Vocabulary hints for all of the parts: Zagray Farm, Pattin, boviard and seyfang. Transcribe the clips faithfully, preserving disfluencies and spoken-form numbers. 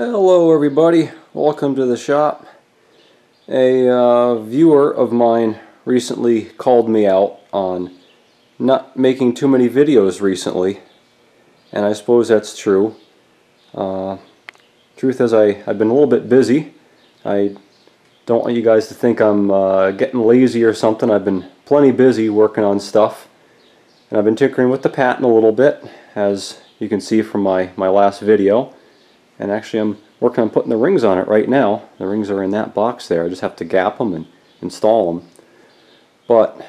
Hello everybody, welcome to the shop. A uh, viewer of mine recently called me out on not making too many videos recently, and I suppose that's true. Uh, truth is I, I've been a little bit busy. I don't want you guys to think I'm uh, getting lazy or something. I've been plenty busy working on stuff, and I've been tinkering with the Pattin a little bit, as you can see from my, my last video. And actually I'm working on putting the rings on it right now. The rings are in that box there. I just have to gap them and install them. But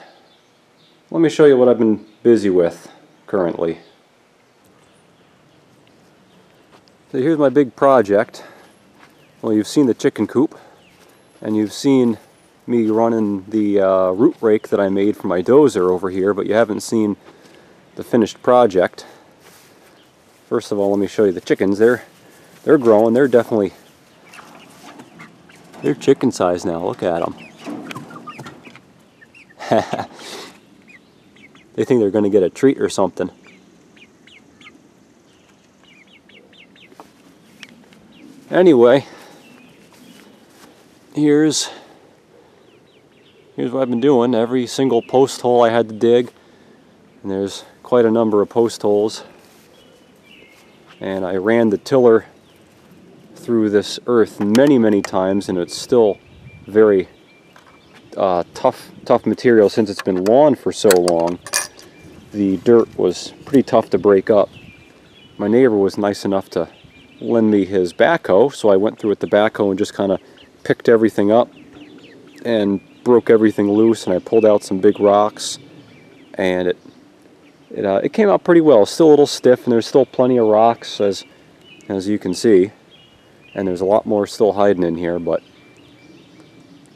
let me show you what I've been busy with currently. So here's my big project. Well, you've seen the chicken coop, and you've seen me running the uh, root rake that I made for my dozer over here, but you haven't seen the finished project. First of all, let me show you the chickens. They're They're growing. They're definitely they're chicken size now. Look at them. They think they're going to get a treat or something. Anyway, here's here's what I've been doing. Every single post hole I had to dig, and there's quite a number of post holes. And I ran the tiller through this earth many many times, and it's still very uh, tough tough material. Since it's been lawn for so long, the dirt was pretty tough to break up. My neighbor was nice enough to lend me his backhoe, so I went through with the backhoe and just kind of picked everything up and broke everything loose, and I pulled out some big rocks, and it it, uh, it came out pretty well. Still a little stiff, and there's still plenty of rocks, as as you can see. And there's a lot more still hiding in here, but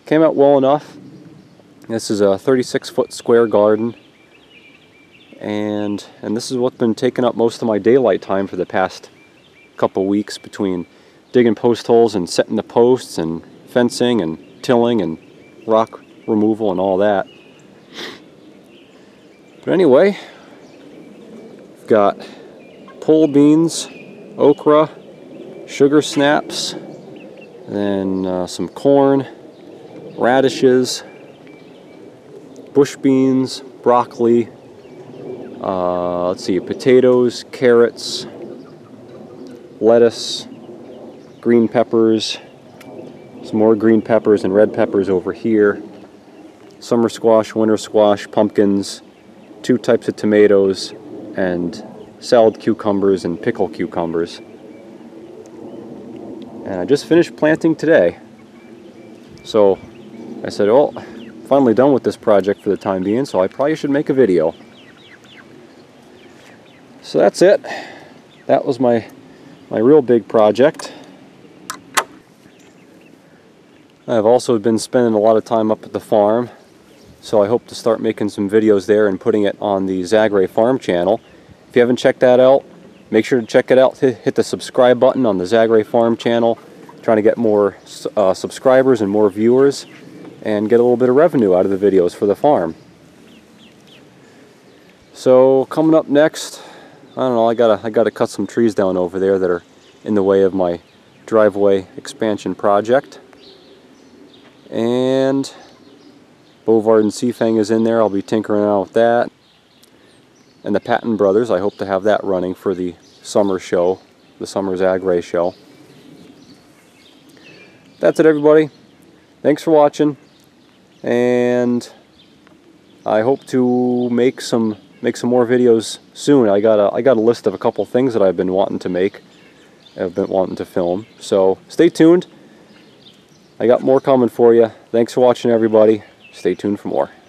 came out well enough. This is a thirty-six foot square garden, and and this is what's been taking up most of my daylight time for the past couple weeks, between digging post holes and setting the posts and fencing and tilling and rock removal and all that. But anyway, I've got pole beans, okra, sugar snaps, then uh, some corn, radishes, bush beans, broccoli, uh, let's see, potatoes, carrots, lettuce, green peppers, some more green peppers and red peppers over here, summer squash, winter squash, pumpkins, two types of tomatoes, and salad cucumbers and pickle cucumbers. And I just finished planting today. So I said, oh, finally done with this project for the time being, so I probably should make a video. So that's it. That was my, my real big project. I've also been spending a lot of time up at the farm, so I hope to start making some videos there and putting it on the Zagray Farm channel. If you haven't checked that out, make sure to check it out. Hit the subscribe button on the Zagray Farm channel. I'm trying to get more uh, subscribers and more viewers, and get a little bit of revenue out of the videos for the farm. So coming up next, I don't know. I gotta I gotta cut some trees down over there that are in the way of my driveway expansion project. And Boviard and Seyfang is in there. I'll be tinkering around with that. And the Pattin brothers, I hope to have that running for the summer show, the summer Zagray show. That's it, everybody. Thanks for watching, and I hope to make some make some more videos soon. I got a I got a list of a couple things that I've been wanting to make, I've been wanting to film. So stay tuned. I got more coming for you. Thanks for watching, everybody. Stay tuned for more.